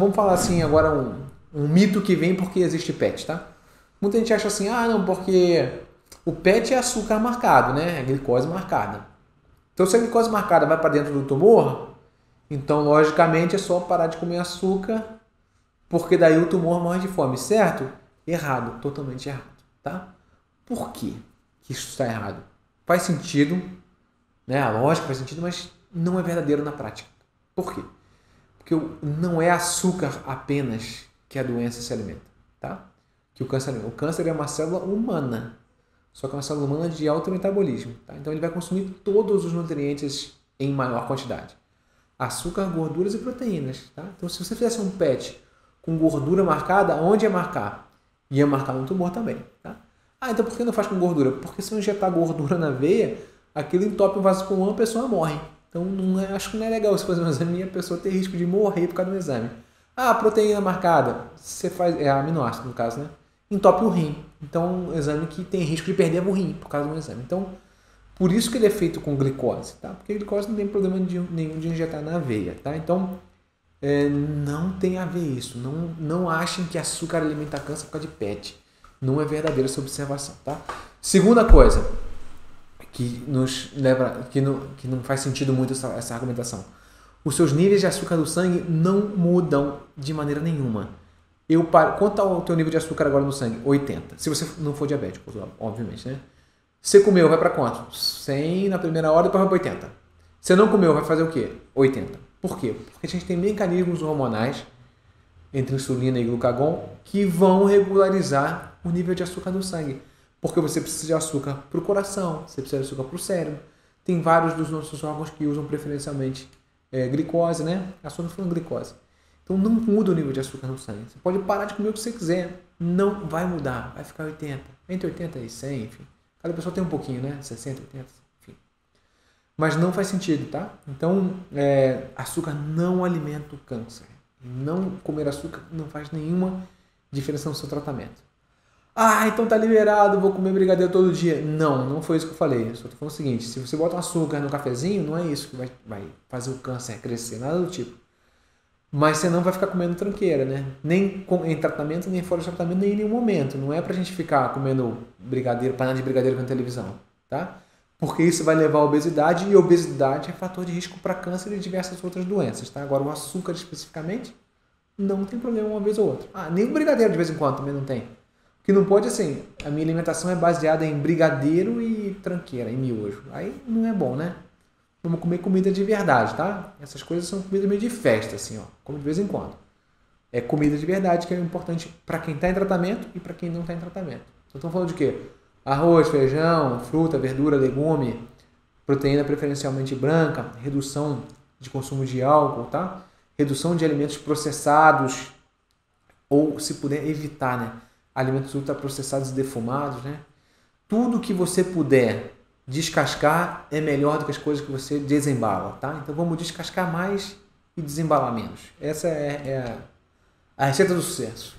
Vamos falar assim agora um mito que vem porque existe pet, tá? Muita gente acha assim, ah não, porque o pet é açúcar marcado, né? É glicose marcada. Então se a glicose marcada vai para dentro do tumor, então logicamente é só parar de comer açúcar, porque daí o tumor morre de fome, certo? Errado, totalmente errado, tá? Por quê que isso está errado? Faz sentido, né? A lógica faz sentido, mas não é verdadeiro na prática. Por quê? Porque não é açúcar apenas que a doença se alimenta, tá? Que o câncer é uma célula humana, só que é uma célula humana de alto metabolismo, tá? Então ele vai consumir todos os nutrientes em maior quantidade. Açúcar, gorduras e proteínas, tá? Então se você fizesse um PET com gordura marcada, onde ia marcar? Ia marcar no tumor também, tá? Ah, então por que não faz com gordura? Porque se eu injetar gordura na veia, aquilo entope o vaso pulmonar, a pessoa morre. Então, acho que não é legal você fazer um exame e a pessoa ter risco de morrer por causa do exame. Ah, proteína marcada, você faz, é aminoácido no caso, né? Entope o rim. Então, um exame que tem risco de perder o rim por causa do exame. Então, por isso que ele é feito com glicose, tá? Porque a glicose não tem problema nenhum de injetar na veia, tá? Então, não tem a ver isso. Não achem que açúcar alimenta câncer por causa de PET. Não é verdadeira essa observação, tá? Segunda coisa que nos leva, que não faz sentido muito essa argumentação. Os seus níveis de açúcar do sangue não mudam de maneira nenhuma. Quanto tá o teu nível de açúcar agora no sangue? 80. Se você não for diabético, obviamente, né? Você comeu, vai para quanto? 100 na primeira hora, depois vai para 80. Você não comeu, vai fazer o quê? 80. Por quê? Porque a gente tem mecanismos hormonais entre insulina e glucagon que vão regularizar o nível de açúcar no sangue. Porque você precisa de açúcar para o coração, você precisa de açúcar para o cérebro. Tem vários dos nossos órgãos que usam preferencialmente glicose, né? A sonofilando glicose. Então não muda o nível de açúcar no sangue. Você pode parar de comer o que você quiser. Não vai mudar. Vai ficar 80. Entre 80 e 100, enfim. Cada pessoa tem um pouquinho, né? 60, 80, enfim. Mas não faz sentido, tá? Então, açúcar não alimenta o câncer. Não comer açúcar não faz nenhuma diferença no seu tratamento. Ah, então tá liberado, vou comer brigadeiro todo dia. Não, não foi isso que eu falei. Eu só tô falando o seguinte, se você bota açúcar no cafezinho, não é isso que vai fazer o câncer crescer, nada do tipo. Mas você não vai ficar comendo tranqueira, né? Nem em tratamento, nem fora de tratamento, nem em nenhum momento. Não é pra gente ficar comendo brigadeiro, panela de brigadeiro na televisão, tá? Porque isso vai levar à obesidade, e obesidade é fator de risco para câncer e diversas outras doenças, tá? Agora, o açúcar especificamente, não tem problema uma vez ou outra. Ah, nem o brigadeiro de vez em quando também não tem. Que não pode assim, a minha alimentação é baseada em brigadeiro e tranqueira, em miojo. Aí não é bom, né? Vamos comer comida de verdade, tá? Essas coisas são comida meio de festa, assim, ó. Como de vez em quando. É comida de verdade que é importante para quem está em tratamento e para quem não está em tratamento. Então estamos falando de quê? Arroz, feijão, fruta, verdura, legume, proteína preferencialmente branca, redução de consumo de álcool, tá? Redução de alimentos processados ou, se puder, evitar, né? Alimentos ultraprocessados e defumados, né? Tudo que você puder descascar é melhor do que as coisas que você desembala, tá? Então vamos descascar mais e desembalar menos. Essa é a receita do sucesso.